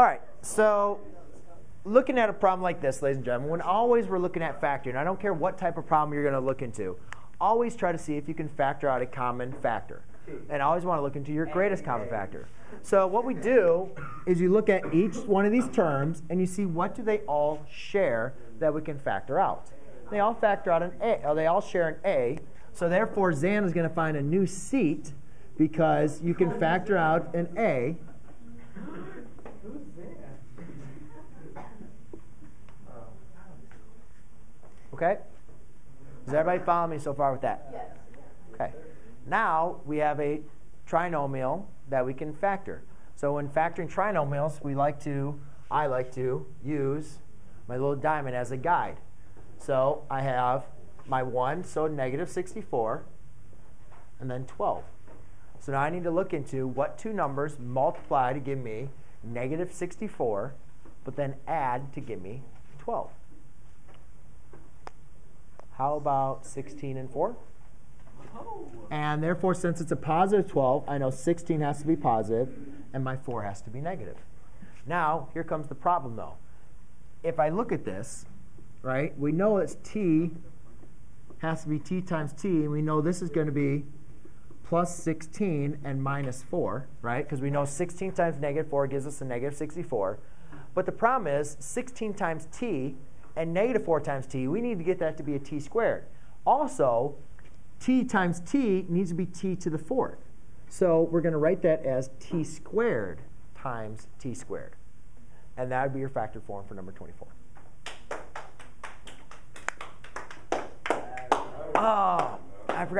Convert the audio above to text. All right, so looking at a problem like this, ladies and gentlemen, when always we're looking at factoring, I don't care what type of problem you're going to look into, always try to see if you can factor out a common factor. And always want to look into your greatest common factor. So what we do is you look at each one of these terms, and you see what do they all share that we can factor out. They all factor out an A, or they all share an A. So therefore, Zan is going to find a new seat because you can factor out an A. OK? Does everybody follow me so far with that? OK. Now we have a trinomial that we can factor. So when factoring trinomials, I like to use my little diamond as a guide. So I have my 1, so -64, and then 12. So now I need to look into what two numbers multiply to give me -64, but then add to give me 12. How about 16 and 4? And therefore, since it's a positive 12, I know 16 has to be positive, and my 4 has to be negative. Now, here comes the problem, though. If I look at this, right, we know it's t has to be t times t, and we know this is going to be plus 16 and minus 4, right? Because we know 16 times -4 gives us a -64. But the problem is 16 times t and -4 times t, we need to get that to be a t squared. Also, t times t needs to be t to the 4th. So we're going to write that as t squared times t squared. And that would be your factored form for number 24. Oh, I forgot.